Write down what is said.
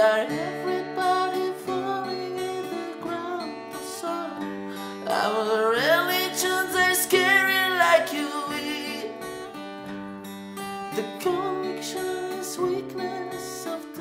are everybody falling in the ground. So our religions are scary like you is. The conviction is weakness of